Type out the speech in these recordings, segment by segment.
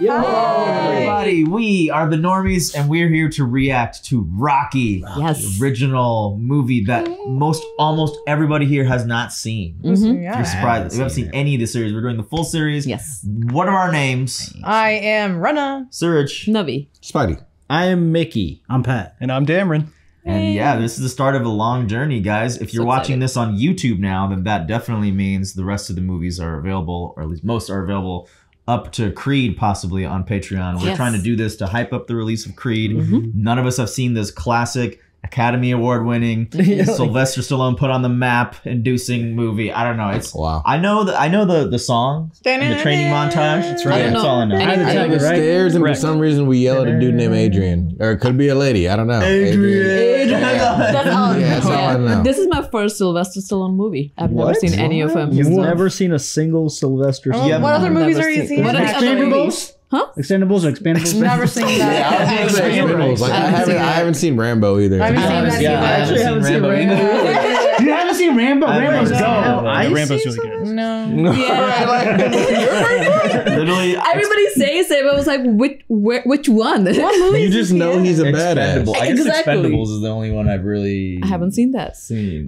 Yo, hi, everybody. We are the Normies, and we're here to react to Rocky, yes, the original movie that almost everybody here has not seen. Mm-hmm. Yeah. You're surprised. We haven't seen any of the series. We're doing the full series. Yes. What are our names? I am Rana. Suraj. Navi. Spidey. I am Mickey. I'm Pat. And I'm Dameron. And yeah, this is the start of a long journey, guys. If you're watching this on YouTube now, then that definitely means the rest of the movies are available, or at least most are available, up to Creed, possibly, on Patreon. We're trying to do this to hype up the release of Creed. Mm-hmm. None of us have seen this classic Academy Award winning Sylvester Stallone put on the map inducing movie. I don't know. It's I know the song and the training montage. That's right. That's all I know. I had to take the stairs, and for some reason we yell at a dude named Adrian, or it could be a lady. I don't know. Adrian. That's all I know. This is my first Sylvester Stallone movie. I've never seen any of them. You've never seen a single Sylvester Stallone. What other movies are you seeing? Expendables. Huh? Extendables or Expendables? Never seen that. I haven't seen Rambo either. I haven't seen Rambo either. You haven't seen Rambo? Rambo's dope. Rambo's really good. No. Yeah. Literally, everybody says it, but I was like, which one? What movie? You just know he's a badass. I guess Expendables is the only one I've really. I haven't seen that. You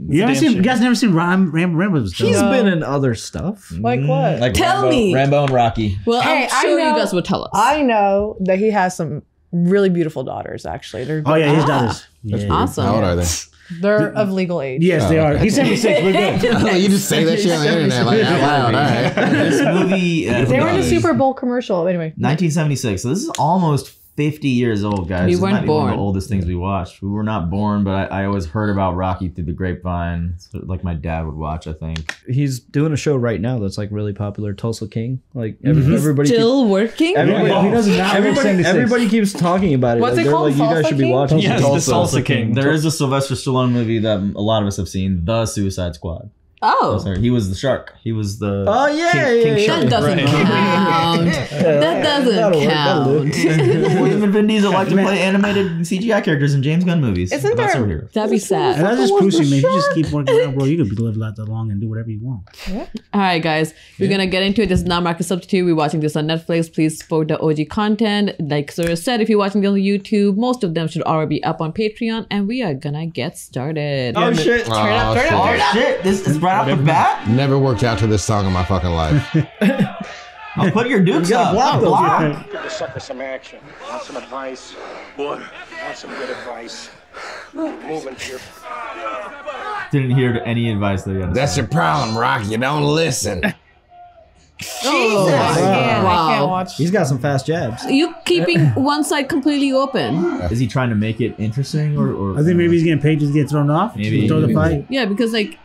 guys never seen Rambo? He's been in other stuff. Like what? Like tell me. Rambo and Rocky. Well, I'm sure you guys would tell us. I know that he has some really beautiful daughters. Actually, they're his daughters. That's awesome. How old are they? They're of legal age. Yes, they are. He's 76. We're good. You just say that shit on the internet like out loud. All right. This movie. They were in a Super Bowl commercial. Anyway, 1976. So this is almost 50 years old, guys. We weren't born. One of the oldest things we watched. We were not born, but I always heard about Rocky through the grapevine. So, like, my dad would watch, I think. He's doing a show right now that's like really popular, Tulsa King. Like everybody still working. Everybody keeps talking about it. What's it called? Like, you guys should be watching. Yes, Tulsa King. There is a Sylvester Stallone movie that a lot of us have seen, The Suicide Squad. Oh, he was the shark. He was the king shark. That doesn't count. Vin Diesel liked to play animated CGI characters in James Gunn movies. Isn't there? That'd be sad. That's just pushing me. If you just keep working around, bro, you could live that long and do whatever you want. Yeah. All right, guys, we're gonna get into it. This is not Market Substitute. We're watching this on Netflix. Please support the OG content. Like Sarah said, if you're watching this on YouTube, most of them should already be up on Patreon, and we are gonna get started. Oh shit! Turn up! This is right off the bat? Never worked out to this song in my fucking life. I'll put your dukes up. Block. Gotta suck for some action. Want some advice? What? Want some good advice? Move into your... Didn't hear any advice that you understood. That's your problem, Rocky. You don't listen. Jesus! Oh, I can't watch. He's got some fast jabs. You keeping one side completely open. Is he trying to make it interesting, or I think maybe he's getting paid to get thrown off. Maybe throw the fight. Yeah, because like.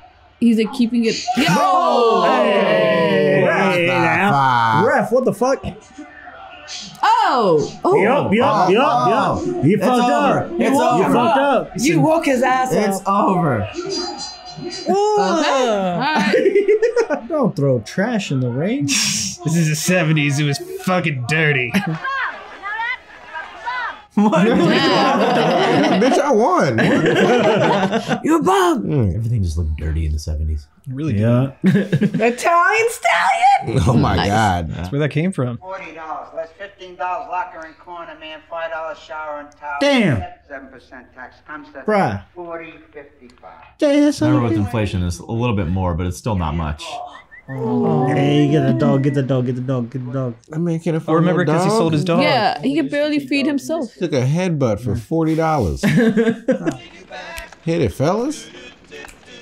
He's like keeping it. Oh! Hey, ref, what the fuck? Oh! Oh! Yup. You fucked up. You fucked up. You woke his ass up. It's over. Okay. All right. Don't throw trash in the rain. This is the 70s. It was fucking dirty. What? Yeah. Bitch, I won. You're a bum. Everything just looked dirty in the 70s. It really did. Italian stallion. Oh my God. That's where that came from. $40, less $15 locker and corner, man, $5 shower and towel. Damn. 7% tax comes to $40.55. Remember with inflation, it's a little bit more, but it's still not much. Oh. Hey, get the dog. I mean, can't afford. I remember because he sold his dog. Yeah, he could barely feed himself. Took a headbutt for $40. Hit it, fellas.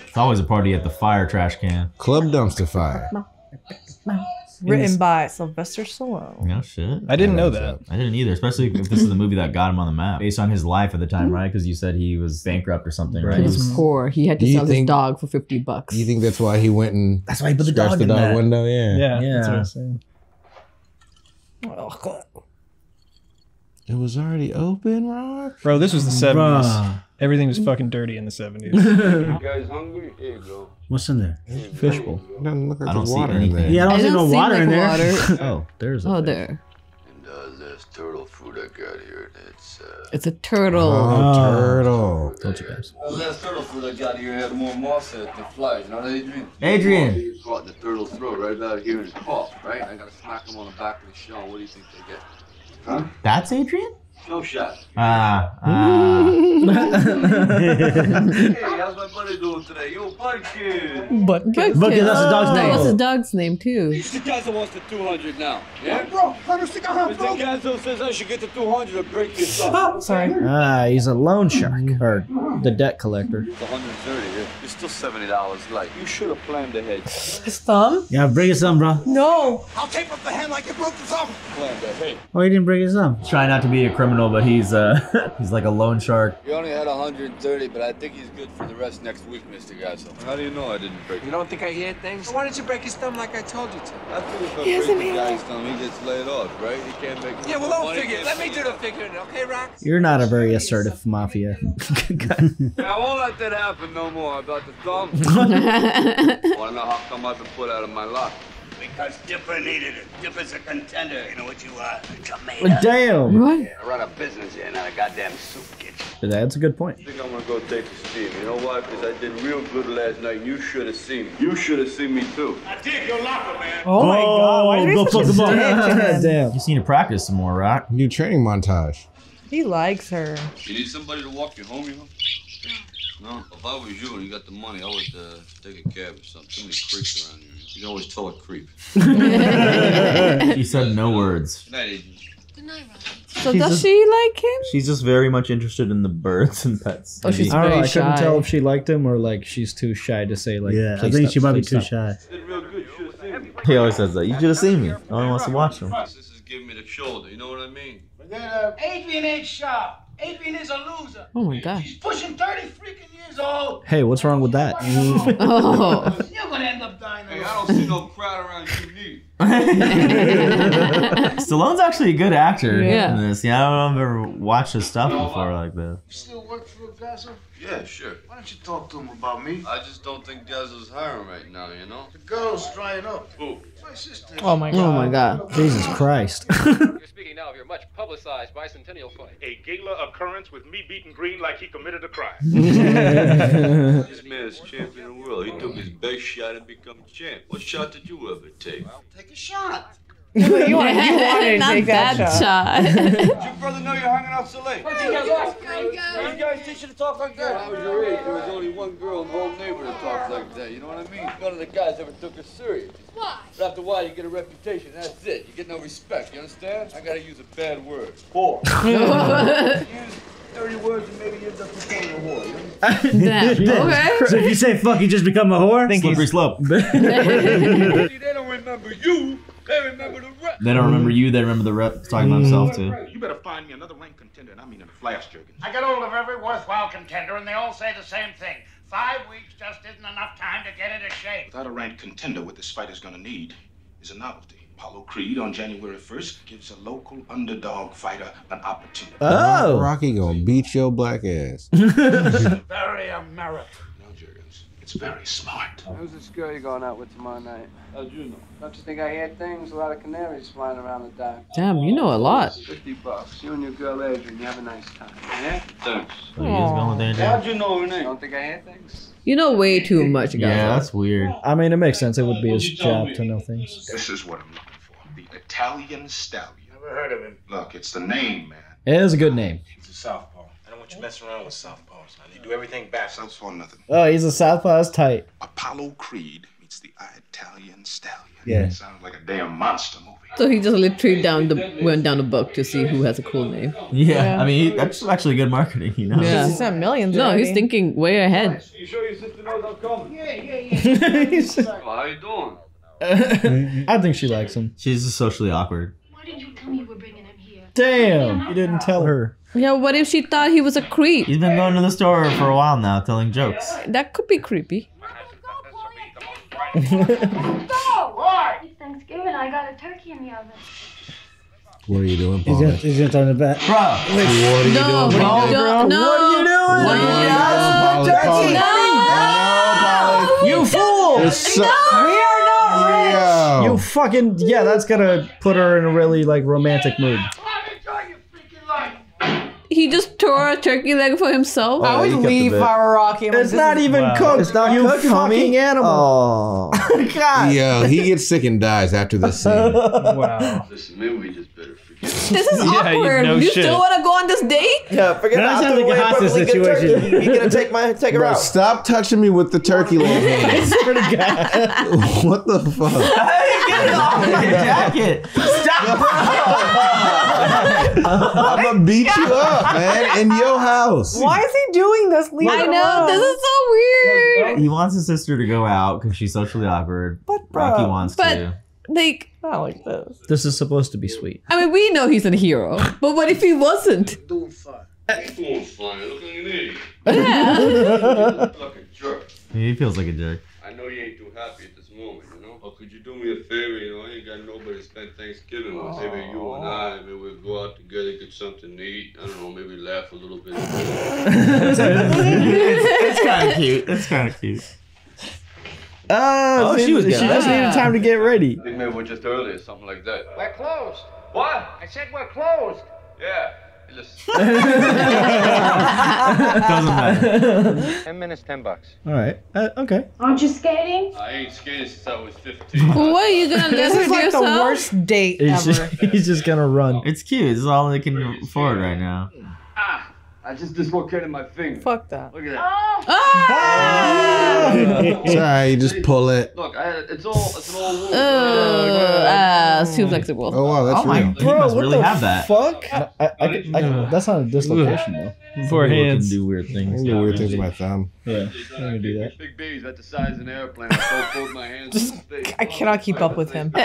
It's always a party at the fire trash can. Club dumpster fire. Written by Sylvester Stallone. No shit. I didn't know that. I didn't either, especially if this is the movie that got him on the map. Based on his life at the time, right? Because you said he was bankrupt or something, right? He was poor. He had to sell his dog for $50. You think that's why he went and that's why he put the dog in the dog window? Yeah. Yeah. That's what I'm saying. Oh, God. It was already open, Rock? Bro, this was the 70s. Bruh. Everything was fucking dirty in the 70s. You guys hungry? Here you go. What's in there? Fishbowl. Doesn't look like there's water in there. Yeah, I don't see no water in there. Oh, there's. Oh, there. this turtle food I got here. It's a turtle. Oh, turtle. Don't you guys? Well, last turtle food I got here had more moss in it than flies. You know that, Adrian? Adrian. He caught the turtle's throat right out here in his paw, right? I gotta smack him on the back of the shell. What do you think they get? Huh? That's Adrian? No shot. Hey, how's my buddy doing today? Yo, Butkus. Butkus, that's the dog's name. That's the dog's name, too. Mr. Gazzo wants the 200 now. Yeah? Hey, bro, Mr. Gazzo says I should get the 200 or break this up. Oh, sorry. He's a loan shark, or the debt collector. It's 130. It's still $70 light. You should have planned ahead. His thumb? Yeah, break his thumb, bro. No. I'll tape up the hand like you broke the thumb. Planned ahead. Oh, he didn't break his thumb. Try not to be a criminal, but he's like a loan shark. You only had 130, but I think he's good for the rest next week, Mr. Gazzo. How do you know I didn't break it? You don't think I hear things? So why did you break his thumb like I told you to? After if I break the guy's thumb, he gets laid off, right? He can't make it. Yeah, well, don't figure it. Let me do the figuring, okay, Rox? You're not a very assertive mafia. I won't let that happen no more about the thumb. Wanna know how come I've been put out of my luck? Because Dipper needed it. Dipper's a contender. You know what you are? A tomato. Damn. What? Yeah, I run a business here, not a goddamn soup kitchen. That's a good point. I think I'm going to go take a steam. You know why? Because I did real good last night. You should have seen me. You should have seen me, too. I dig your locker, man. Oh, my God. Why did you damn. You seem to practice some more, Rock. New training montage. He likes her. You need somebody to walk you home, you know? No, if I was you and you got the money, I would take a cab or something. So many creeps around here. You can always tell a creep. She said no words. Good night, Adrian. Good night, Rocky. So she's does just, she like him? She's just very much interested in the birds and pets. Oh, she's very shy. I couldn't tell if she liked him or like she's too shy to say like. Yeah, I think she might be too shy. He always says that. You should have seen me. No one wants to watch him. This is giving me the shoulder. You know what I mean? Adrian ain't sharp. Adrian is a loser. Oh my God. She's pushing 30 freaking years old. Hey, what's wrong with that? Oh. You're going to end up dying. Hey, I don't see no crowd around you, need. Stallone's actually a good actor in this. Yeah, I don't ever watched his stuff before like this. You still work for Gazzo? Yeah, sure. Why don't you talk to him about me? I just don't think Gazzo's hiring right now, you know? The girl's drying up. Who? My sister. Oh my God. Oh my God. Jesus Christ. You're speaking now of your much publicized bicentennial fight. A gala occurrence with me beating Green like he committed a crime. This man's champion of the world. He took his best shot and become champ. What shot did you ever take? Well, take a shot. You wanted to take that shot. Did your brother know you're hanging out so late? You guys should talk like that. I was your age. There was only one girl in the whole neighborhood that talked like that. You know what I mean? None of the guys ever took us serious. Why? But after a while, you get a reputation. That's it. You get no respect. You understand? I gotta use a bad word. Whore. Use 30 words and maybe you end up becoming a whore. You know? Damn. Okay. So if you say fuck, you just become a whore? Slippery slope. See, they don't remember you. They remember the rep. They don't remember you. They remember the rep talking about himself too. You better find me another rank contender, and I mean in a flash, Jergens. I got hold of every worthwhile contender, and they all say the same thing. 5 weeks just isn't enough time to get into shape. Without a rank contender, what this fight is going to need is a novelty. Apollo Creed on January 1st gives a local underdog fighter an opportunity. Oh, Rocky gonna beat your black ass. Very American. It's very smart. Who's this girl you're going out with tomorrow night? How'd you know? Don't you think I hear things? A lot of canaries flying around the dock. Damn, you know a lot. 50 bucks. You and your girl Adrian, you have a nice time. Yeah? Thanks. So going there, how'd you know her name? Don't think I hear things? You know way too much, guys. Yeah, that's weird. I mean, it makes sense. It would be his job to know things. This is what I'm looking for. The Italian Stallion. Never heard of him. Look, it's the name, man. It is a good name. It's a southpaw. I don't want you messing around with southpaws, man. They do everything back. Southpaw nothing. Oh, he's a southpaw. That's tight. Apollo Creed meets the Italian Stallion. Yeah. It sounds like a damn monster movie. So he just literally went down the book to see who has a cool name. Yeah, yeah. I mean, that's actually good marketing, you know? Yeah. He's not millions. No, he's thinking way ahead. You sure your sister knows I'm coming? Yeah. Well, how you doing? I think she likes him. She's just socially awkward. Why didn't you tell me you were bringing him here? Damn, you didn't tell her. Yeah, what if she thought he was a creep? He's been going to the store for a while now, telling jokes. That could be creepy. It's Thanksgiving, I got a turkey in the oven. What are you doing, Paulie? He's going to turn it back. Bro, what are you doing, Paulie? No. What are you doing? What are you doing? No, Paulie. You fool! No! We are not real! bitch! You fucking, yeah, that's gonna put her in a really, like, romantic mood. He just tore a turkey leg for himself. Oh, I would leave if I were Rocky. It's not even cooked. It's not cooked, fucking animal. Oh, God. Yo, he gets sick and dies after this scene. Wow. Listen, maybe we just better forget. This is awkward. You still want to go on this date? Yeah, forget that. That sounds like a hostage situation. You're gonna take her out. Stop touching me with the turkey leg. I swear to God. What the fuck? Get it off my jacket. Stop. I'm gonna beat you up, man, in your house. Why is he doing this? Leave I know, this is so weird. He wants his sister to go out because she's socially awkward. But bro, Rocky wants to. Like, not like this. This is supposed to be sweet. I mean, we know he's a hero, but what if he wasn't? Doing fine. Doing fine. Look at you. Yeah. Like a jerk. He feels like a jerk. I know you ain't too happy at this moment, you know? Or could you do me a favor, you know? I ain't got nobody to spend Thanksgiving with. Maybe you and I, maybe we'll go out together, get something to eat. I don't know, maybe laugh a little bit. It's kind of cute. It's kind of cute. Oh, she just needed time to get ready. I think maybe we're just early or something like that. We're closed. What? I said we're closed. Yeah. Listen. Doesn't matter. 10 minutes, $10. All right. Okay. Aren't you skating? I ain't skated since I was 15. What are you gonna do? This is like yourself? The worst date ever. He's just gonna run. It's cute. It's all they can afford right now. Ah! I just dislocated my finger. Fuck that. Look at that. Oh! Ah! It's all right. You just pull it. Look, it's an old wound. Too flexible. Oh, wow. That's real. Bro, you must really have that. Fuck? I that's not a dislocation, though. Four hands. Can do weird things. I can do weird things with my thumb. Yeah. I'm going to do that. Big baby's about the size of an airplane. I cannot keep up with him. He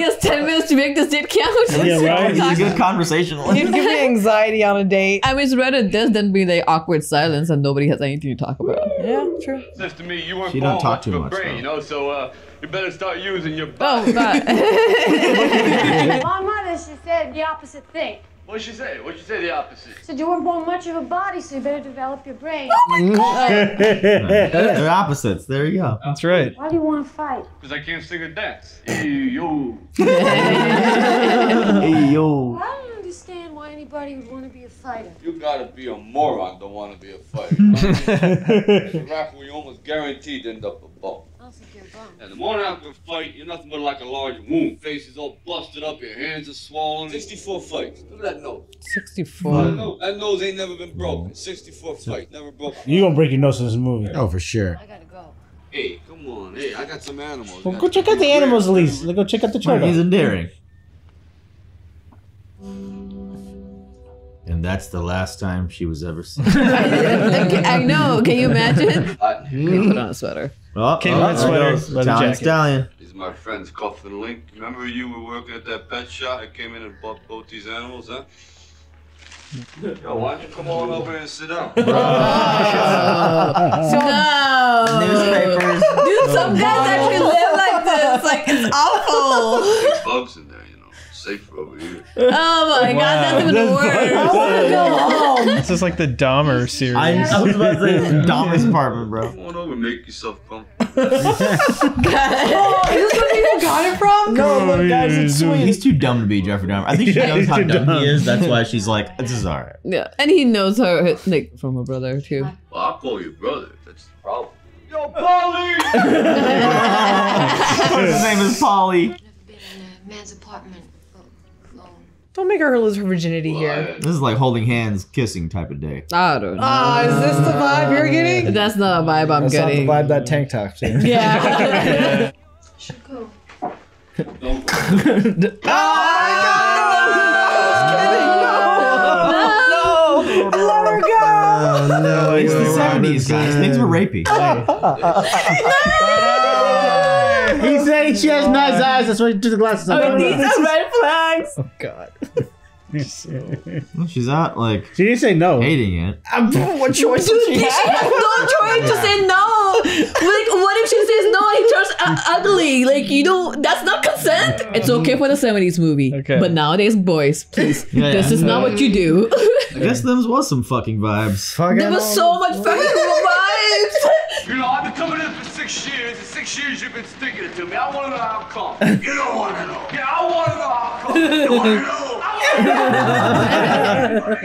has 10 minutes to make this date count. Yeah, right? He's a good conversationalist. He'd give me anxiety on a date. I was ready. This then be the awkward silence and nobody has anything to talk about. Yeah, true. Says to me, you she don't talk too much, brain, you know, so you better start using your body. Oh, my mother, she said the opposite thing. What'd she say? What'd she say the opposite? She said you weren't born much of a body, so you better develop your brain. Oh my God! They're opposites. There you go. That's right. Why do you want to fight? Because I can't sing or dance. Yo. Hey, yo. I don't understand why anybody would want to be a fighter. You gotta be a moron to want to be a fighter. As a rapper, you almost guaranteed to end up a bum. I don't think you're a bum. And the morning after a fight, you're nothing but like a large wound. Face is all busted up, your hands are swollen. 64 fights. Look at that nose. 64? That nose ain't never been broken. 64 fights, never broken. You're gonna break your nose in this movie. Oh, for sure. I gotta go. Hey, come on. Hey, I got some animals. Well, go check out the animals at least. Let's go check out the children. He's endearing. And that's the last time she was ever seen. I know. Can you imagine? He put on a sweater. Came on a sweater. Italian Stallion. These are my friends, Cuff and Link. Remember you were working at that pet shop? I came in and bought both these animals, huh? Yo, why don't you come on over and sit down? No. Newspapers. Dude, some guys actually live like this. Like, it's awful. There's bugs in there, you know. Safe over here. Oh my God, that's even worse. I want to go home. This is like the Dahmer series. I was about to say Dahmer's apartment, bro. Come on over and make yourself comfortable. God. Oh, is this where you got it from? No, guys, it's sweet. He's too dumb to be Jeffrey Dahmer. I think she knows how dumb he is. That's why she's like, this is alright. Yeah, and he knows her, like, from her brother too. Well, I'll call you brother. That's the problem. Yo, Paulie! His name is Paulie. I've never been in a man's apartment. Don't make her lose her virginity here. This is like holding hands, kissing type of day. I don't know. Is this the vibe you're getting? That's not a vibe I'm getting. That's not the vibe that tank top's in. Yeah. Should go. Don't go. Oh my God! No! I was kidding! No! No! Let her go! No, it's the 70s, guys. Things were rapey. He said she has nice eyes, that's why she took the glasses off. Oh, these are red flags! Oh, God. Well, she's not, like... She didn't say no. Hating it. What choice did she have? She has no choice to say no! Like, what if she says no and he turns ugly? Like, you know, that's not consent! It's okay for the 70s movie. Okay. But nowadays, boys, please. This is not what you do. I guess there was some fucking vibes. There was so much fucking vibes! You know, I've been coming in for 6 6 years. In 6 years, you've been sticking it to me. I want to know how come. You don't want to know. Yeah, I want to know how come. You want to know. I want to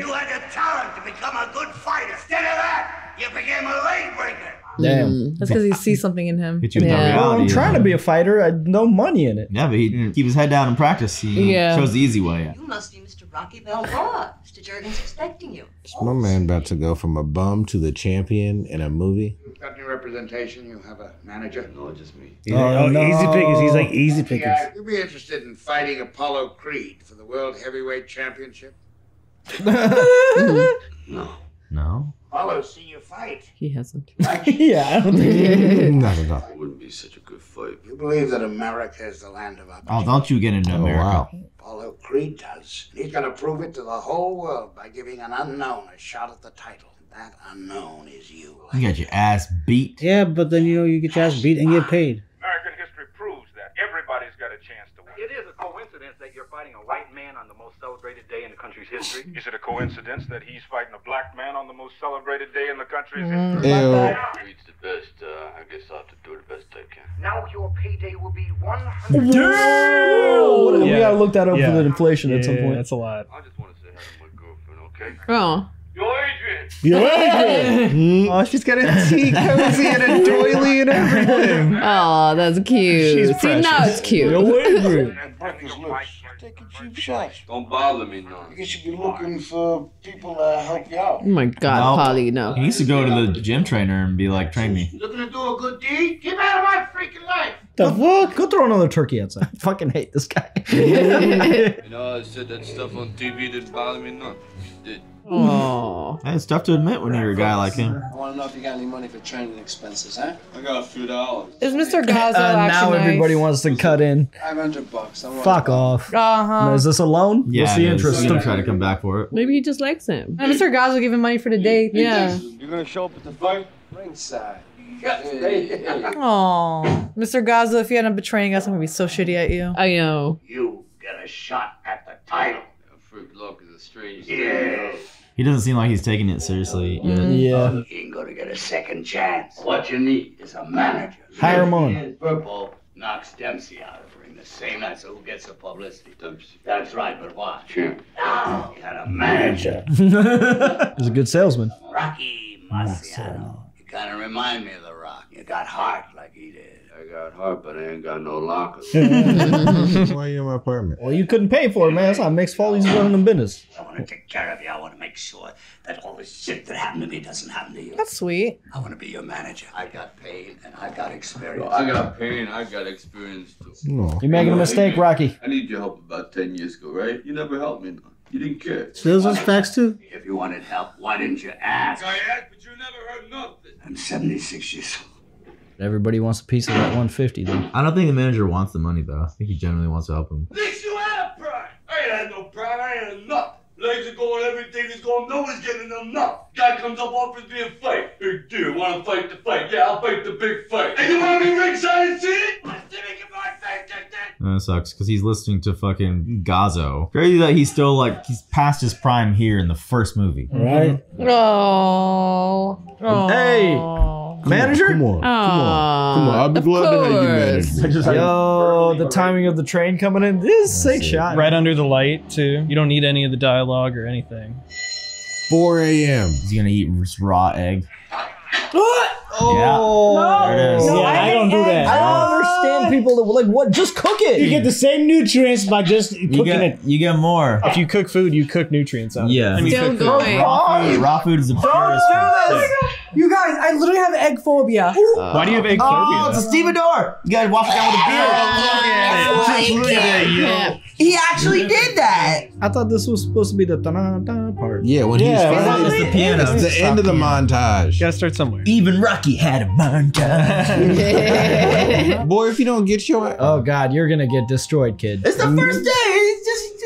know. You had the talent to become a good fighter. Instead of that, you became a leg breaker. Damn. That's because he sees something in him. Yeah. Well, I'm trying to be a fighter. I had no money in it. Yeah, but he keep his head down and practice. He chose the easy way. You must be Mr. Rocky Balboa. Mr. Jergens expecting you. Is my man about to go from a bum to the champion in a movie? You've got any representation? You have a manager? No, just me. Oh, no. Easy pickings. He's like easy pickings. Yeah, you'd be interested in fighting Apollo Creed for the World Heavyweight Championship? No. Apollo's seen you fight. He hasn't. Yeah, I don't think. Not at all. It wouldn't be such a good fight. You believe that America is the land of opportunity? Oh, don't you get into America. Wow. Apollo Creed does. He's going to prove it to the whole world by giving an unknown a shot at the title. That unknown is you. You got your ass beat. Yeah, but then you know you get your ass beat and get paid. American history proves that everybody's got a chance to win. It is a coincidence that you're fighting a white man on the most celebrated day in the country's history. Is it a coincidence that he's fighting a black man on the most celebrated day in the country's history? Creed's the best. I guess I'll have to do the best I can. Now your payday will be $100. Damn! Yeah. We gotta look that up for the inflation at some point. That's a lot. I just want to say hi to my girlfriend, okay? Oh. Yo, Adrian! Yo, Adrian! Oh, she's got a tea cozy and a doily and everything. Oh, that's cute. She's precious. See, now it's cute. Yo, Adrian! Take a cheap shot. Don't bother me, no. You should be looking for people to help you out. Oh my God, Paulie, no. He used to go to the gym trainer and be like, train me. Looking to do a good deed? Get out of my freaking life! The fuck? Go throw another turkey outside. I fucking hate this guy. You know, I said that stuff on TV didn't bother me, no. It did. Oh, it's tough to admit when you're a guy like him. I want to know if you got any money for training expenses, huh? I got a few dollars. Is Mr. Gazzo actually now everybody wants to cut in. $500. Fuck off. Is this a loan? Yeah, what's the interest? He's going to try to come back for it. Maybe he just likes him. Mr. Gazzo gave him money for the date. Yeah. You're going to show up at the fight? Ringside. Oh, Mr. Gazzo, if you end up betraying us, I'm going to be so shitty at you. I know. You get a shot at the title. Fruit Lock is a strange thing. Yeah. He doesn't seem like he's taking it seriously. Yeah. He ain't gonna get a second chance. What you need is a manager. Hire him on. Purple knocks Dempsey out of the ring the same night, so who gets the publicity? Dempsey. That's right, but why? Sure. Now, you got a manager. He's a good salesman. Rocky Marciano. You kinda remind me of The Rock. You got heart like he did. I got heart, but I ain't got no locker. Why are you in my apartment? Well, you couldn't pay for it, man. That's how it makes Foley's running the business. I want to take care of you. I want to make sure that all this shit that happened to me doesn't happen to you. That's sweet. I want to be your manager. I got pain, and I got experience. I got pain, I got experience, too. No. You're making a mistake, Rocky. I need your help about 10 years ago, right? You never helped me. You didn't care. Those are facts, too. If you wanted help, why didn't you ask? I asked, but you never heard nothing. I'm 76 years old. Everybody wants a piece of that 150, though. I don't think the manager wants the money, though. I think he generally wants to help him. At least you had a pride. I ain't had no pride. I ain't had nothing. Legs are going, everything is going. No one's getting enough. Guy comes up, offers me a fight. Hey, dude, want to fight the fight? Yeah, I'll fight the big fight. And you want to be ringside and see it? That sucks, because he's listening to fucking Gazzo. Crazy that he's still, like, he's past his prime here in the first movie. Right? Oh. Hey! Manager? Come on. I'll be glad to have you manage me. Yo, the timing of the train coming in. This is a sick shot. Right under the light, too. You don't need any of the dialogue or anything. 4 a.m. He's going to eat raw egg. Oh, yeah. There it is. No, yeah, I don't do that. I don't understand people that like what? Just cook it. You get the same nutrients by just cooking it. You get more. If you cook food, you cook nutrients out of it. Yeah. Raw food is the purest food. You guys, I literally have egg phobia. Why do you have egg phobia? Oh, it's a stevedore. You guys wash it down with a beer. Look at it. He actually did that. I thought this was supposed to be the da-da-da part. Yeah, when he's the piano. It's the end of the montage. Gotta start somewhere. Even Rocky had a montage. Boy, if you don't get your... Oh, God, you're gonna get destroyed, kid. It's the first day.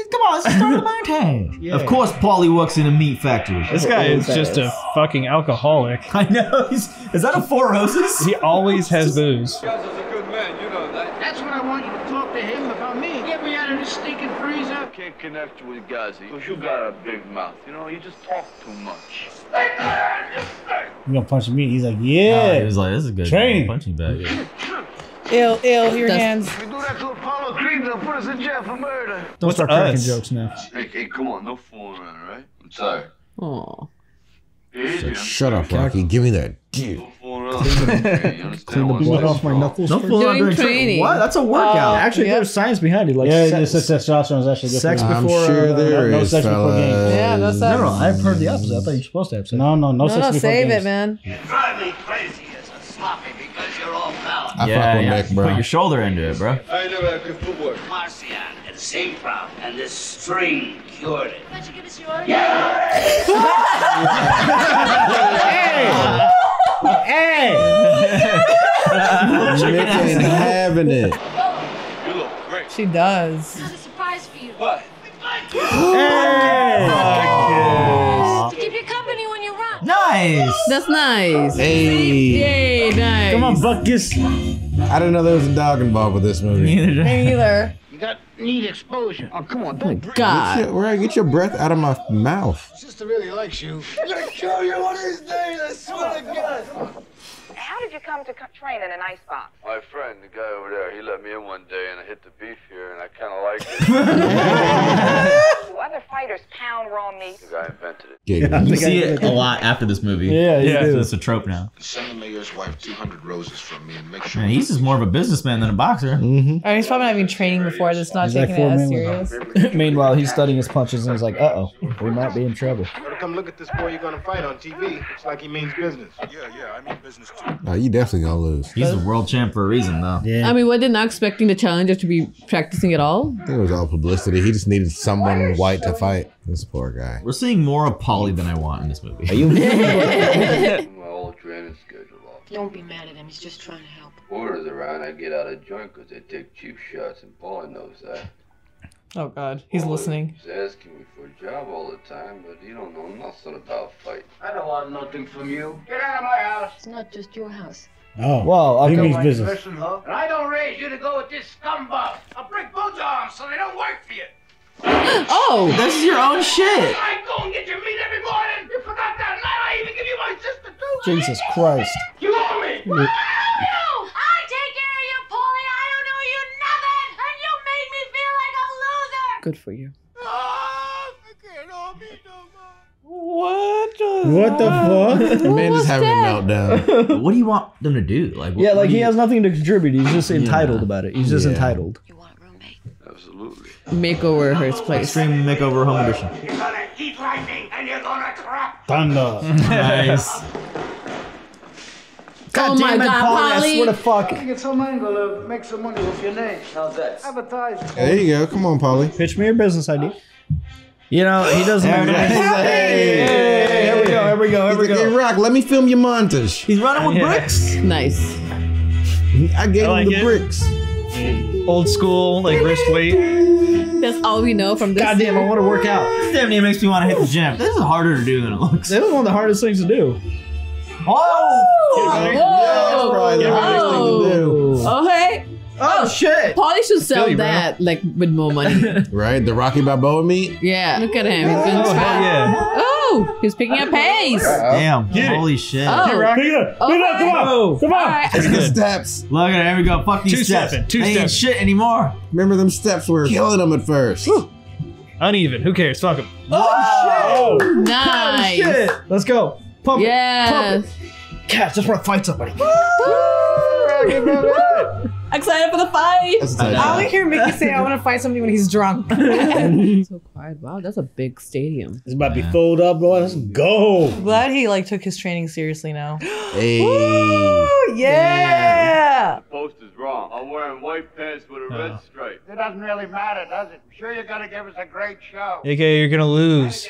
Come on, let's start a montage. Yeah. Of course, Paulie works in a meat factory. This guy is just a fucking alcoholic. I know. Is that a Four Roses? He always has booze. Gazzo's a good man, you know that. That's what I want you to talk to him about me. Get me out of this stinking freezer. Can't connect with Gazzo because you got a big mouth. You know, you just talk too much. You gonna punch me? He's like, yeah. He was like, this is good. Training. Punching bag. Yeah. Ill, here hands. If we do that to Apollo Creed, they'll put us in jail for murder. Don't start cracking jokes now. Hey, come on, no fooling around, right? I'm tired. Aw. So shut up, Rocky. Give me that. Dude. Clean the blood off my knuckles. Don't fool around doing training. What? That's a workout. Actually, there's science behind it. Like sex, testosterone is actually good. Sex before. I'm sure there is. No sex before games. Yeah, no sex. No, I've heard the opposite. I thought you were supposed to have sex. No sex before games. Save it, man. You drive me crazy as a sloppy because you're all foul. I fuck with Mick, bro. Put your shoulder into it, bro. I never had good footwork. Marciano had the same problem, and this string cured it. Why don't you give us yours? Yeah! Hey! Mickey ain't having it. You look great. She does. Another surprise for you. What? Hey! Oh. Keep your company when you run. Nice. That's nice. Hey! Yay! Nice. Come on, Butkus. I didn't know there was a dog involved with this movie. Neither. You need exposure. Oh, come on. Don't God. Get your breath out of my mouth. Sister really likes you. I'll kill you one of these days, I swear to God. How did you come to train in an icebox? My friend, the guy over there, he let me in one day and I hit the beef here and I kind of liked it. Other fighters pound raw meat. The guy invented it. Yeah, you see it a lot after this movie. Yeah. So it's a trope now. Send the mayor's wife 200 roses from me and make sure. Man, he's just more of a businessman than a boxer. Mm-hmm. I mean, he's probably not even training before. That's not taking it as serious. Meanwhile, he's studying his punches and he's like, we might be in trouble. Come look at this boy you're gonna fight on TV. Looks like he means business. Yeah, I mean business too. You definitely gonna lose. He's a world champ for a reason, though. Yeah. I mean, what did not expecting the challenger to be practicing at all? I think it was all publicity. He just needed someone white to fight. This poor guy. We're seeing more of Paulie than I want in this movie. Are you? Don't be mad at him. He's just trying to help. Orders around, I get out of joint because they take cheap shots, and Paulie knows that. Oh God, he's listening. He's asking me for a job all the time, but you don't know nothing about fight. I don't want nothing from you. Get out of my house. It's not just your house. Oh, well, he means business. Person, huh? And I don't raise you to go with this scumbag. I'll break both arms so they don't work for you. This is your own shit. I go and get your meat every morning. You forgot that night. I even give you my sister too. Jesus Christ. You owe me. What do I owe you? I take care of you, Paulie. I don't owe you nothing, and you made me feel like a loser. Good for you. What the fuck? The man just having a meltdown. What do you want them to do? Like, what, like he has nothing to contribute. He's just entitled about it. He's just entitled. You want a roommate? Absolutely. Makeover his place. Extreme makeover home edition. You're gonna eat lightning and you're gonna crap. Thunder. Nice. God damn it, Paulie. I swear to fuck. You get some angle to make some money with your name. How's that? Advertise. There you go. Come on, Paulie. Pitch me your business idea. You know, he doesn't have hey, here we go. Hey, Rock, let me film your montage. He's running with bricks. Nice. I gave him the bricks. Old school, like wrist weight. That's all we know from this. Goddamn, I want to work out. This damn near makes me want to hit the gym. This is harder to do than it looks. That was one of the hardest things to do. Oh shit! Paulie should sell that like with more money. Right? The Rocky Balboa meat? Yeah. Look at him. He's been he's picking up pace. Damn. Holy shit. Pick it up. Come on. Right. It's the steps. Look at it. Here we go. Fuck these steps. They ain't shit anymore. Remember them steps were killing them at first. Uneven. Who cares? Fuck them. Oh shit. Nice. Oh, shit. Let's go. Pump it. Pump it. Cats just want to fight somebody. Excited for the fight! I only hear Mickey say, I want to fight somebody when he's drunk. So quiet. Wow, that's a big stadium. It's about to be filled up, boy. Let's go! I'm glad he like took his training seriously now. Hey! Woo! Yeah! The post is wrong. I'm wearing white pants with a red stripe. It doesn't really matter, does it? I'm sure you're gonna give us a great show. Okay, you're gonna lose.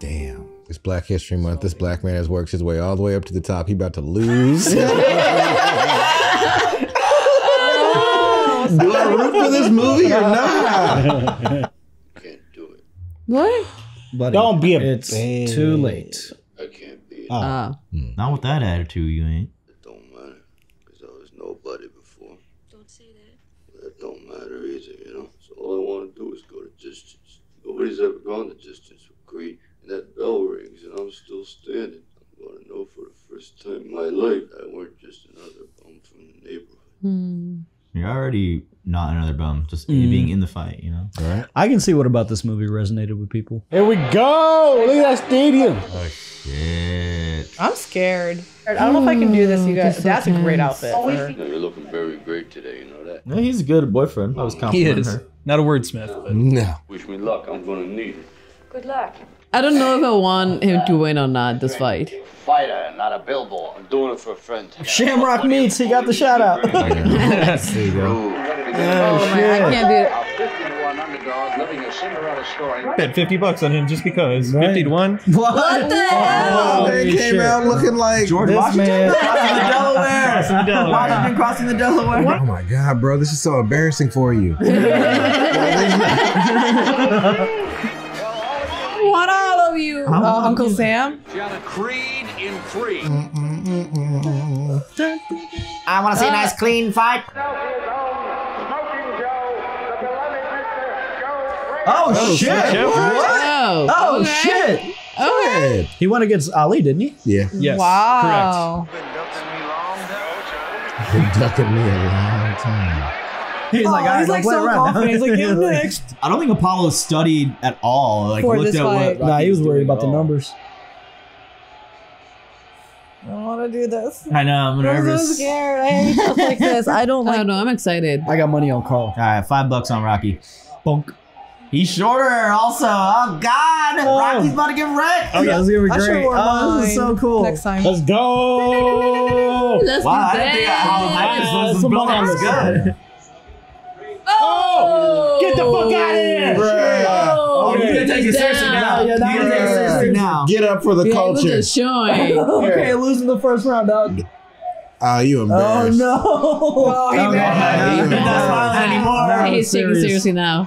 Damn. It's Black History Month. This black man has worked his way all the way up to the top. He about to lose. Do I root for this movie or not? Can't do it. What? Buddy, don't be a bitch. It's too late. I can't be. Not with that attitude, you ain't. It don't matter, because I was nobody before. Don't say that. That don't matter either, you know? So all I want to do is go to distance. Nobody's ever gone the distance with Creed. And that bell rings, and I'm still standing. I'm going to know for the first time in my life that I weren't just another bum from the neighborhood. Mm. You're already not another bum, just being in the fight, you know? All right. I can see what about this movie resonated with people. Here we go! Look at that stadium! Oh, shit. I'm scared. I don't know if I can do this, you guys. That's a great outfit. You're looking very great today, you know that? No, he's a good boyfriend. I was complimenting her. Not a wordsmith. No. Wish me luck. I'm going to need it. Good luck. I don't know if I want him to win or not this fight. Fighter, not a billboard. I'm doing it for a friend. Shamrock Meats, he got the shout out. There you go. Oh man, I can't do it. I bet $50 on him just because. 50 to 1. What the hell? They came out looking like George Washington crossing the Delaware. Washington crossing the Delaware. Oh my God, bro, this is so embarrassing for you. What all of you? Uncle Sam? Creed in Creed. I want to see a nice clean fight. Oh shit! What? Oh shit! Oh, he went against Ali, didn't he? Yeah. Yes. Wow. Correct. Been ducking me a long time. He's like, oh, he's like so confident. He's like, you're next. I don't think Apollo studied at all. Like, looked at what. Nah, he was worried about the numbers. I don't want to do this. I know, I'm nervous. I'm so scared. I hate stuff like this. I don't like. I don't know, I'm excited. I got money on Carl. All right, $5 on Rocky. Bonk. He's shorter, also. Oh, God. Oh. Rocky's about to get wrecked. Oh, yeah, this is going to be great. Oh, this is so cool. Next time. Let's go. Let's wow, do that. This build-up is good. Oh! Get the fuck out of here! Oh, you're gonna take it seriously now. You're gonna take it seriously now. Get up for the culture. Okay, losing the first round, dog. Oh, you embarrassed. Oh, no. Oh, he's not smiling anymore. He's taking it seriously now.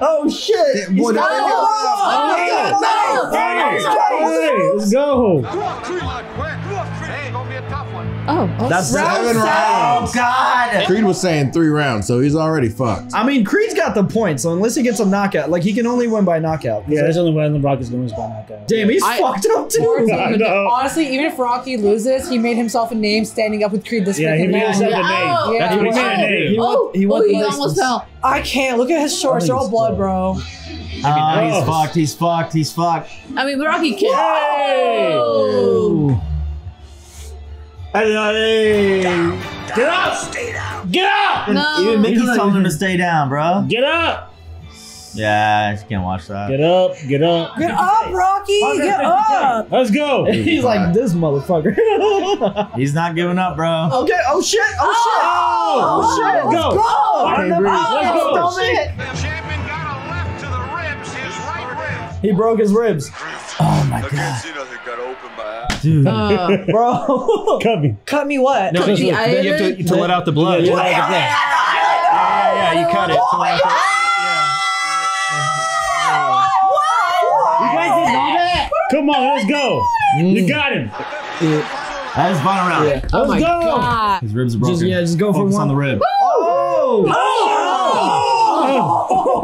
Oh, shit. He's got it. Oh, no. Let's go. Oh, that's 7 rounds. Oh, God. Creed was saying 3 rounds, so he's already fucked. I mean, Creed's got the points, so unless he gets a knockout, like he can only win by knockout. Yeah, there's only one the Rock is going to win by knockout. Damn, he's fucked up too. Honestly, even if Rocky loses, he made himself a name standing up with Creed this weekend. Yeah, he made himself a name. That's what he made a name. He almost fell. I can't. Look at his shorts. They're all blood, bro. I mean, he's fucked. He's fucked. He's fucked. I mean, Rocky can't. Hey. Get up! Stay down! Get up! No. Even Mickey's telling him to stay down, bro. Get up! Yeah, I just can't watch that. Get up! Get up! Get up, Rocky! Get up! Let's go! He's like this motherfucker. He's not giving up, bro. Okay. Oh shit! Oh, oh shit! Oh shit! Let's go! Let's go! Champion got a left to the ribs. His right rib. He broke his ribs. Oh my God! Dude. Bro. Cut me what? No, you have to let out the blood. Yeah, you cut it. You guys didn't know that? Come on, let's go. You got him. That is final round. Yeah. Oh my God. His ribs are broken. Just go for one. Focus on the rib. Oh!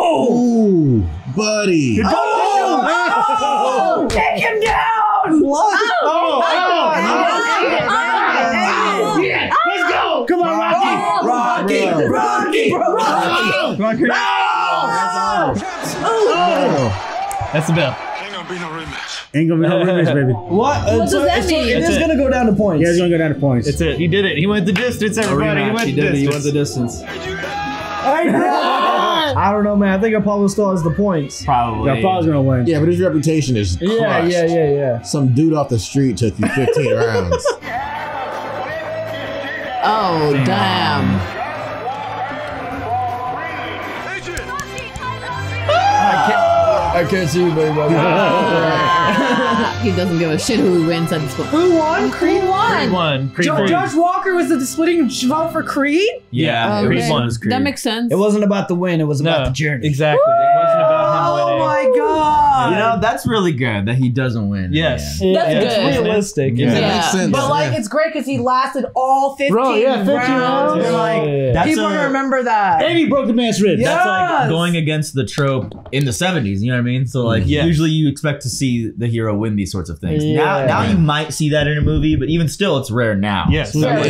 Oh! Buddy. Oh! Take him down! Let's go! Come on, Rocky! Rocky! That's the bell. Ain't gonna be no rematch. Ain't gonna be no rematch, baby. What? What does that mean? It is gonna go down to points. Yeah, it's gonna go down to points. It's it. He did it. He went the distance, everybody. He went the distance. I don't know, man. I think Apollo still has the points. Probably. Yeah, Apollo's gonna win. Yeah, but his reputation is crushed. Yeah. Some dude off the street took you 15 rounds. Oh, damn. I can't see you, baby. He doesn't give a shit who wins at the split. Who won? Creed won. Creed won. Creed. Josh Walker was the splitting vote for Creed? Yeah, okay. Creed won. That makes sense. It wasn't about the win. It was about the journey. Exactly. Woo! It wasn't about him winning. Oh my God. You know, that's really good that he doesn't win. Yes. Yeah. That's good. It's realistic. Yeah. It makes sense. But like, it's great because he lasted all 15 rounds. Yeah. Like, people remember that. And he broke the man's ribs. Yes. That's like going against the trope in the 70s. You know what I mean? So like, usually you expect to see the hero win these sorts of things. Yeah. Now you might see that in a movie, but even still, it's rare now. Yes. So I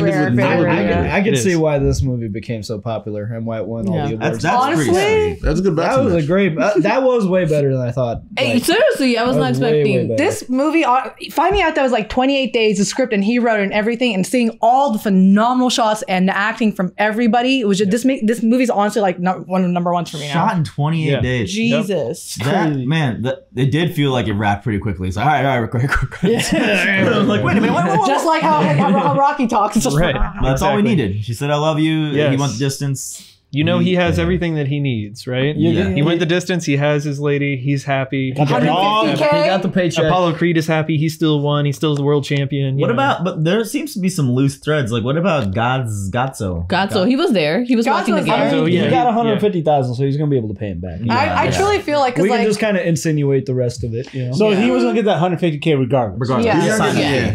can see why this movie became so popular and why it won all the awards. Honestly, that's a good basketball. That was a great. That was way better than I thought. Hey, seriously, I was not expecting this movie. Finding out that was like 28 days of script and he wrote and everything, and seeing all the phenomenal shots and the acting from everybody, it was just this movie's honestly like one of the number ones for me. Shot in 28 days. Jesus. That, man, it did feel like it wrapped pretty quickly. It's like, all right, quick. Yeah. Like, wait a minute, wait. Just like how Rocky talks. It's just right. That's all we needed. She said, "I love you." Yes. He wants distance. You know he has everything that he needs, right? Yeah. He went the distance. He has his lady. He's happy. He got the paycheck. Apollo Creed is happy. He still won. He still is the world champion. What about? But there seems to be some loose threads. Like, what about Gazzo? Gazzo, he was there. He was watching the game. Gazzo, he got 150,000, so he's gonna be able to pay him back. Yeah. I truly feel like we can just kind of insinuate the rest of it. You know? So he was gonna get that 150K regardless. Yeah.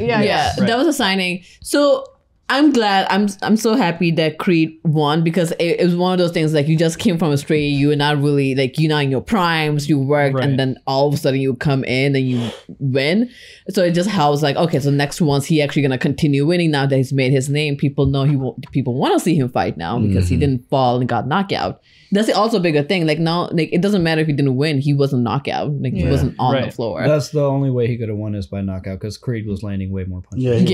That was a signing. So. I'm glad. I'm so happy that Creed won because it was one of those things like you just came from Australia. You were not really like you're not in your primes. You worked and then all of a sudden you come in and you win. So it just helps. Like okay, so next one's he actually gonna continue winning now that he's made his name. People know he won't. People want to see him fight now because he didn't fall and got knocked out. That's also a bigger thing. Like now, like it doesn't matter if he didn't win. He wasn't knockout. Like he wasn't on the floor. That's the only way he could have won is by knockout because Creed was landing way more punches.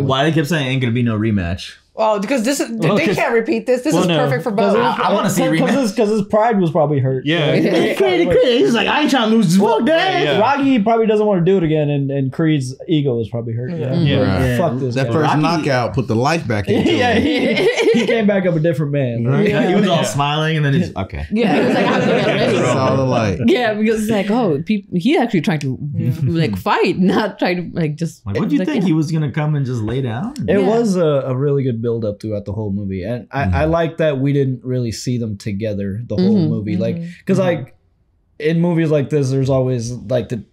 Why they kept saying ain't gonna be no rematch? Oh, because this is they can't repeat this. This is perfect for both. I want to see rematch because his pride was probably hurt. Yeah, he's like I ain't trying to lose this one day. Rocky probably doesn't want to do it again, and Creed's ego was probably hurt. Yeah. Fuck this. That first knockout put the life back into him. He came back up a different man. Right? Yeah. He was all smiling and then he's okay. Yeah, he was like, I'm gonna get ready. Yeah, because it's like, oh, he actually tried to like fight, not try to like just. Like, what do you think he was gonna come and just lay down? It was a really good build up throughout the whole movie, and I like that we didn't really see them together the whole movie, like because like in movies like this, there's always like the.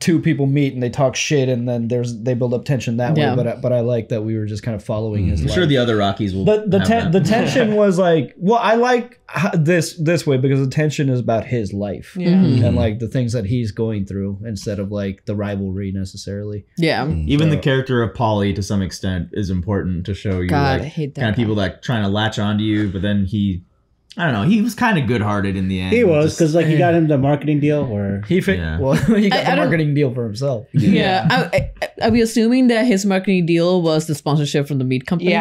Two people meet and they talk shit, and then they build up tension that way. But I like that we were just kind of following his. I'm sure the other Rockies will. The tension was like I like this way because the tension is about his life and like the things that he's going through instead of like the rivalry necessarily. Yeah, even the character of Paulie to some extent is important to show you. God, like, I hate that kind of people like trying to latch onto you, but then he. I don't know. He was kind of good-hearted in the end. He was because like he got him the marketing deal, or he got the marketing deal for himself. Are we assuming that his marketing deal was the sponsorship from the meat company?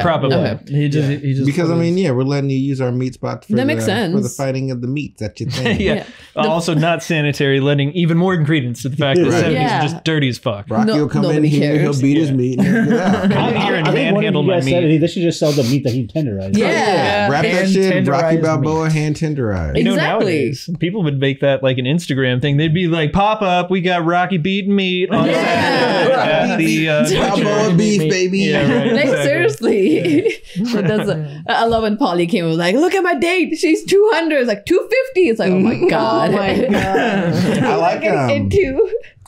Probably. Okay. He just because I mean, we're letting you use our meat spot for that makes sense for the fighting of the meats that you think. Also not sanitary, lending even more ingredients to the fact that the '70s are just dirty as fuck. Rocky will come in here, he'll beat his meat. I think one of you guys said they should just sell the meat that he tenderized. Yeah, wrap that shit. Rocky Balboa hand tenderized. You know, nowadays, people would make that like an Instagram thing. They'd be like, pop up, we got Rocky beaten meat on Saturday at the Balboa beef, baby. Yeah, right, like, seriously. Yeah. I love when Paulie came and was like, look at my date. She's 200. It's like 250. It's like, oh my God. Oh my God. I like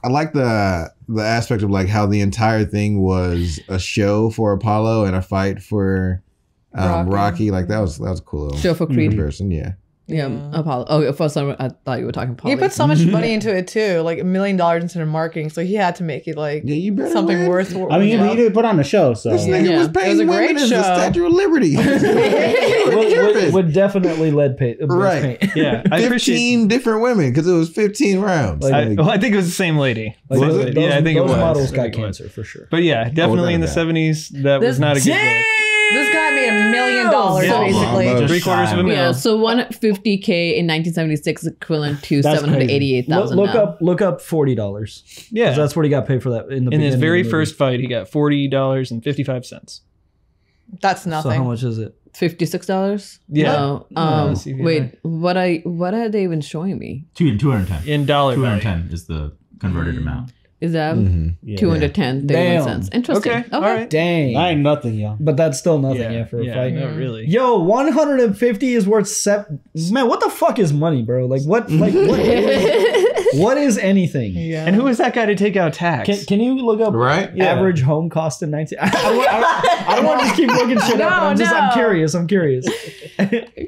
I like the aspect of like how the entire thing was a show for Apollo and a fight for Rocky, like that was cool. Show for Creed person, Apollo. Oh, for some, I thought you were talking. Paulie. He put so much money into it too, like $1 million into the marketing, so he had to make it like something worthwhile. I mean, he did put on a show, so this nigga was paying women as the Statue of Liberty. would definitely lead paint, right? Paint. Yeah, 15 different women because it was 15 rounds. I think it was the same lady. Was it? Yeah, I think it was. Those models got cancer for sure. But yeah, definitely in the '70s, that was not a good look. This got me $1 million basically. Almost. $750,000. Yeah, so 150K in 1976 is equivalent to $788,000. Look up $40. Yeah, that's what he got paid for that in his very first fight. He got $40.55. That's nothing. So how much is it? $56? Yeah. No. Wait, what are they even showing me? $210. In dollar value. $210 is the converted amount. Is that 210 cents? Interesting. Okay. All right. Dang. I ain't nothing, yo. But that's still nothing, for a fight. No, really. Yo, 150 is worth seven. Man, what the fuck is money, bro? Like, what? Like, what is anything? Yeah. And who is that guy to take out tax? Can you look up average home cost in 19? I don't want to just keep looking shit up. I'm curious.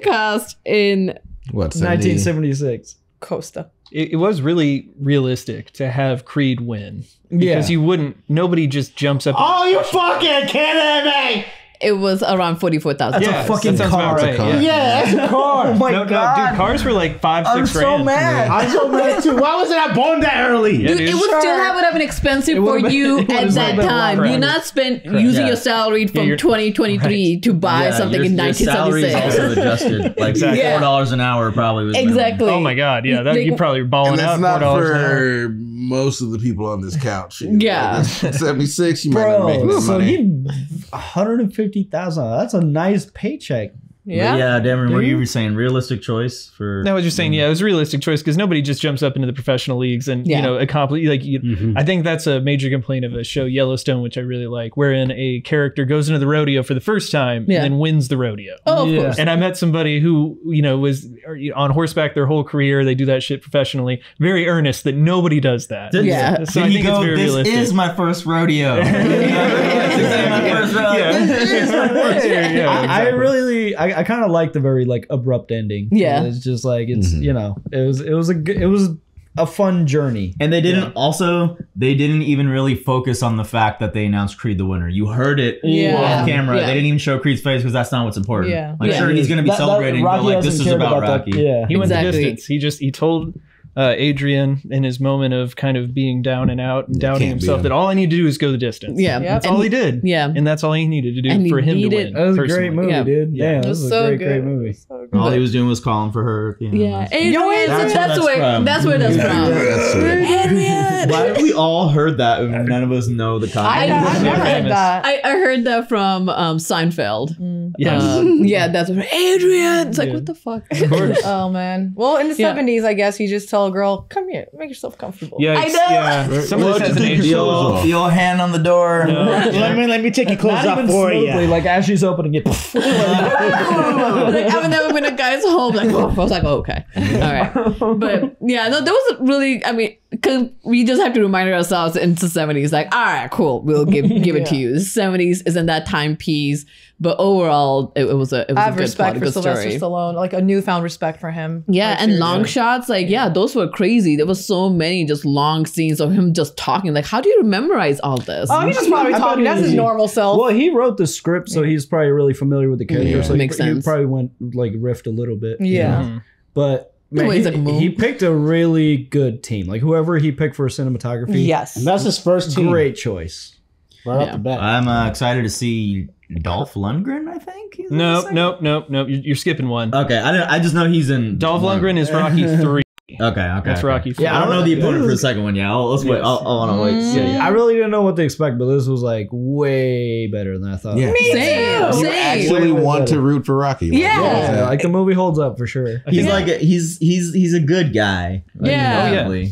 Cost in 1976. Costa. It was really realistic to have Creed win because you wouldn't. Nobody just jumps up. Oh, you fucking kidding me! It was around $44,000. That's a fucking car, right? Yeah, that's a car. Oh my god, dude, cars were like $5,000-$6,000. I'm so mad. I'm so mad too. Why wasn't I born that early? Dude, it would still have been expensive for you at that time. You're not using your salary from 2023 to buy something in 1976. Your salary is also adjusted, like $4 an hour probably. Was exactly. Oh my god, yeah, that you probably balling out. That's not for most of the people on this couch. Yeah, 76. You might not make enough money. 150,000. That's a nice paycheck. Yeah. Yeah, Damon, what you were saying, realistic choice for. That was just saying, it was a realistic choice because nobody just jumps up into the professional leagues and accomplish. Like, I think that's a major complaint of a show, Yellowstone, which I really like, wherein a character goes into the rodeo for the first time and then wins the rodeo. Oh, of course. And I met somebody who was on horseback their whole career. They do that shit professionally, very earnest. That nobody does that. So I think it's very realistic. This is my first rodeo. I kind of like the very abrupt ending. Yeah, it's just like it's it was a fun journey. And they didn't also even really focus on the fact that they announced Creed the winner. You heard it off camera. Yeah. They didn't even show Creed's face because that's not what's important. Yeah, sure he's gonna be celebrating, but this is about Rocky. That. Yeah, he went the distance. He told Adrian in his moment of kind of being down and out and doubting himself that all I need to do is go the distance. Yeah. That's all he did. Yeah. And that's all he needed to do for him to win. That was a great movie, dude. Yeah. That was a great movie. All he was doing was calling for her. Yeah. Adrian, that's where that's from. Adrian. Why did we all heard that and none of us know the context? I never heard that. I heard that from Seinfeld. Yeah. Yeah. That's what Adrian. It's like, what the fuck? Of course. Oh, man. Well, in the 70s, I guess you just told girl, come here, make yourself comfortable. Yeah, I know. Yeah. Some of this has an your hand on the door. No. Yeah. Let me take your clothes off for you. Like as she's opening it. I've never been a guy's home. Like, I was like, oh, okay, all right. But yeah, no, there was really. I mean, because we just have to remind ourselves in the 70s, like, all right, cool, we'll give it to you. The 70s isn't that timepiece, but overall, it was a good I have respect for Sylvester Stallone, like a newfound respect for him. Yeah, and seriously. Long shots, like, yeah, those were crazy. There was so many just long scenes of him just talking. Like, how do you memorize all this? Oh, he's just probably talking. That's his normal self. Well, he wrote the script, so he's probably really familiar with the character. Yeah. So makes sense. He probably went, riffed a little bit. Yeah. You know? But... Man, he picked a really good team. Like whoever he picked for cinematography. Yes. And that's his first team. Great choice. Right off the bat. I'm excited to see Dolph Lundgren, I think. Nope. You're skipping one. Okay. I just know he's in... Dolph Lundgren is Rocky 3. Okay. That's Rocky 3. Yeah, I don't know the opponent for the second one. Yeah, let's wait. I'll want to wait. I really didn't know what to expect, but this was like way better than I thought. Yeah. Me too. You actually want to root for Rocky. Yeah. Like the movie holds up for sure. He's he's a good guy. Like,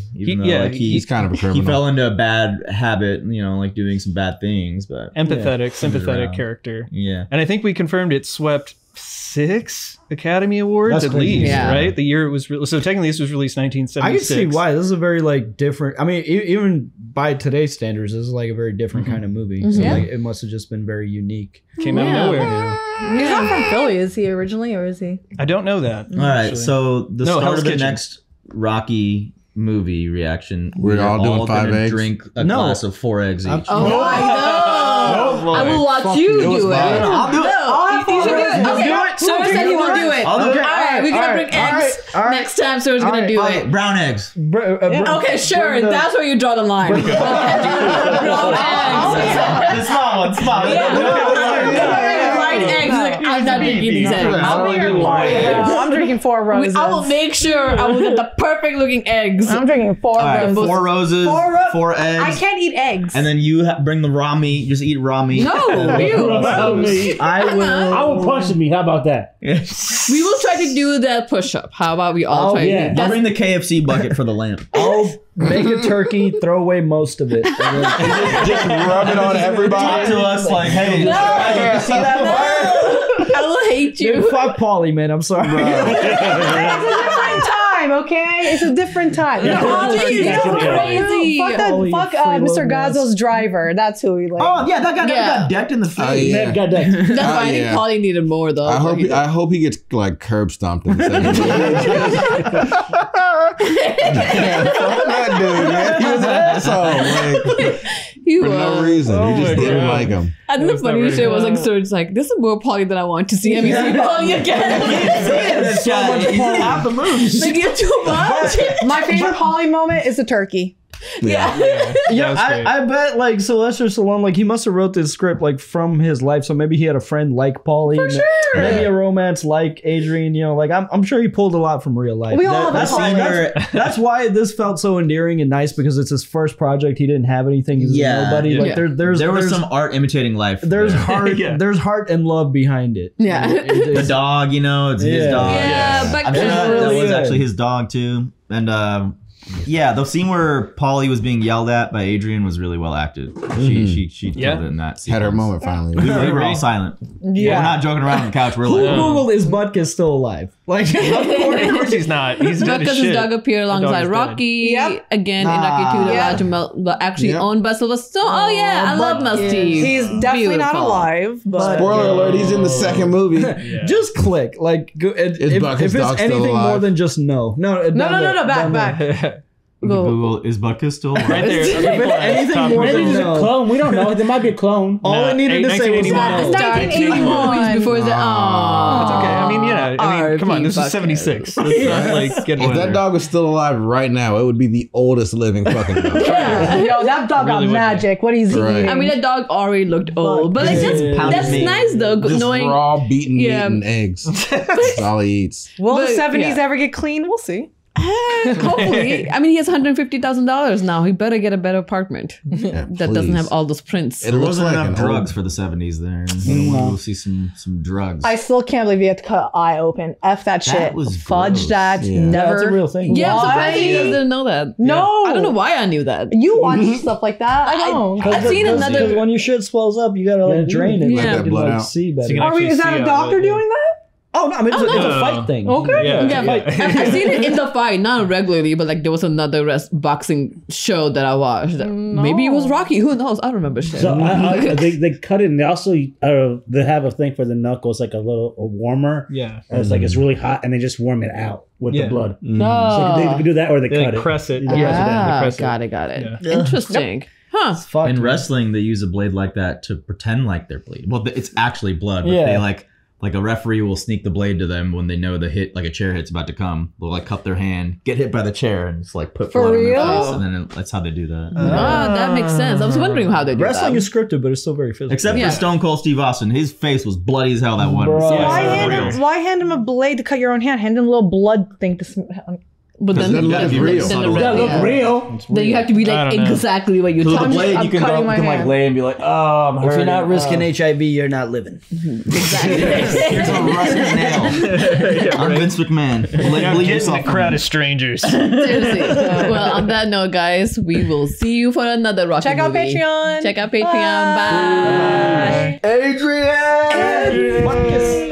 he's kind of a criminal. He fell into a bad habit, doing some bad things, but empathetic, sympathetic character. Yeah. And I think we confirmed it swept 6 Academy Awards at least, right? The year it was so technically this was released 1976. I can see why this is a very different. I mean, even by today's standards, this is a very different kind of movie. Mm-hmm. So it must have just been very unique. Came out of nowhere. He's not from Philly, is he originally, or is he? I don't know that. All right, so the start of the next Rocky movie reaction. We're all doing 5 eggs. Drink a glass of 4 eggs each. Oh, I know. I will watch you do it. I'll do it. You should do it. Someone said he will do it. All right, we're gonna bring eggs next time. Someone's gonna do it. Brown eggs. Okay, sure. That's where you draw the line. Brown eggs. The small one. White eggs. I'm not doing drinking these eggs. I'm drinking 4 roses. I will make sure I will get the perfect looking eggs. I'm drinking 4 roses. 4 roses, 4 eggs. I can't eat eggs. And then you bring the raw meat. Just eat raw meat. No, you. I will punch the meat. How about that? We will try to do that push-up. How about we all try to do that? I'll bring the KFC bucket for the lamp. I'll make a turkey, throw away most of it. Just rub it on everybody. Talk to us like, hey, no, you see that bird? I will hate you. Dude, fuck Paulie, man. I'm sorry. Okay, it's a different time. Yeah. Paulie, crazy. Fuck Mr. Gazzo's driver. That's who we like. Oh yeah, that guy got decked in the face. That's why I think Paulie needed more though. I hope he gets like curb stomped in the second. Yeah, fuck that dude, man. He was an asshole. Like, for no reason. Oh, he just didn't like him. And the funny shit was like, so it's like, this is more Paulie than I want to see. I mean, see Paulie again. It's so much Paulie off the moon. They get too much. My favorite Paulie moment is the turkey. I bet like Sylvester Stallone, like he must have wrote this script like from his life, so maybe he had a friend like Paulie, maybe a romance like Adrian, you know, like I'm sure he pulled a lot from real life. We all have that's why this felt so endearing and nice, because it's his first project. He didn't have anything. Nobody. Like there was some art imitating life. There's heart and love behind it. Yeah, the dog, you know, it's his dog. Yeah, but that was actually his dog too, and. Yeah, the scene where Paulie was being yelled at by Adrian was really well acted. She killed it in that scene. Had her moment finally. We were all silent. Yeah, we're not joking around on the couch. We're like, Google is Butkus still alive? Like, of course he's not. He's dead as shit. Butkus' dog appeared alongside Rocky again in Rocky 2. Actually owned by Sylvester. Oh yeah, I love Musty. He's definitely not alive. But spoiler alert, he's in the second movie. Just click like if it's anything more than just no. Back. Google, is Butkus still alive? Right there. Anything more than he's a clone. We don't know. There might be a clone. All I needed to say was that. It's 1981. Before the it's okay. I mean, come on. This is 76. If that dog was still alive right now, it would be the oldest living fucking dog. Yo, that dog got magic. What he's eating. I mean, that dog already looked old, but like that's nice though. Knowing raw beaten meat and eggs. That's all he eats. Will the 70s ever get clean? We'll see. Hopefully. I mean, he has $150,000 now. He better get a better apartment that doesn't have all those prints. It wasn't enough drugs for the 70s there. We'll see some drugs. I still can't believe you had to cut eye open. F that shit. That was fudge gross. That. Yeah. Never. That's a real thing. Yeah, I'm surprised you guys didn't know that. No. I don't know why I knew that. You watch stuff like that. I don't. I've seen another. When your shit swells up, you gotta like drain it. Yeah. Is that a doctor doing that? Oh, no, I mean, it's a fight thing. Okay. I've seen it in the fight, not regularly, but like there was another boxing show that I watched. Maybe it was Rocky. Who knows? I don't remember shit. So they cut it, and they also they have a thing for the knuckles, like a warmer. Yeah. It's like it's really hot, and they just warm it out with the blood. No. So they can do that, or they cut it. They press it. Got it. Yeah. Interesting. Yep. Huh. In wrestling, they use a blade like that to pretend like they're bleeding. Well, it's actually blood, but they like a referee will sneak the blade to them when they know the hit, like a chair hit's about to come. They'll like cup their hand, get hit by the chair, and just like put blood on their face, and then that's how they do that. That makes sense. I was wondering how they do that. Wrestling is scripted, but it's still very physical. Except for Stone Cold Steve Austin, his face was bloody as hell. That one. Why hand him a blade to cut your own hand? Hand him a little blood thing to. But then you have to be like exactly what you're talking about. You can like lay and be like, oh, I'm hurting. If you're not risking HIV, you're not living. Exactly. It's a rusted nail. I'm Vince McMahon. Bleed yourself. A crowd of strangers. Seriously. Well, on that note, guys, we will see you for another Rocky movie. Check out Patreon. Bye. Adrian.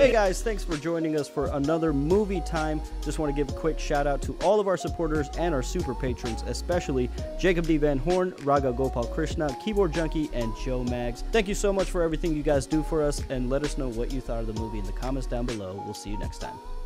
Hey guys, thanks for joining us for another movie time. Just want to give a quick shout out to all of our supporters and our super patrons, especially Jacob D. Van Horn, Raga Gopal Krishna, Keyboard Junkie, and Joe Mags. Thank you so much for everything you guys do for us, and let us know what you thought of the movie in the comments down below. We'll see you next time.